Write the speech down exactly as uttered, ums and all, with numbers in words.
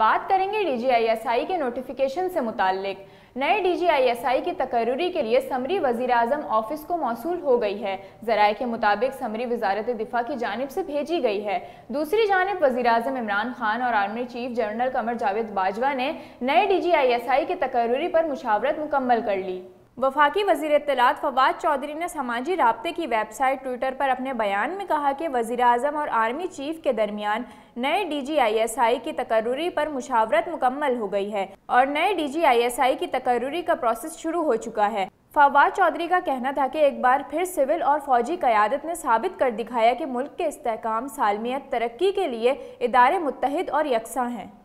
बात करेंगे D G I S I के नोटिफिकेशन से मुतालिक। नए D G I S I की तकर्री के लिए समरी वजीर आजम ऑफिस को मौसूल हो गई है। जराये के मुताबिक समरी वजारत दिफा की जानिब से भेजी गई है। दूसरी जानब वजीर आजम इमरान खान और army chief general Qamar Javed Bajwa ने नए D G I S I की तकर्री पर मुशावरत मुकम्मल कर ली। वफाकी वज़ीर इत्तलात फवाद चौधरी ने समाजी राब्ते की वेबसाइट ट्विटर पर अपने बयान में कहा कि वज़ीर आज़म और आर्मी चीफ के दरमियान नए D G I S I की तकर्री पर मुशावरत मुकम्मल हो गई है और नए D G I S I की तकर्री का प्रोसेस शुरू हो चुका है। फवाद चौधरी का कहना था कि एक बार फिर सिविल और फौजी क़यादत ने साबित कर दिखाया कि मुल्क के इस्तेहकाम, सालमियत, तरक्की के लिए इदारे मुत्तहिद और यकसा हैं।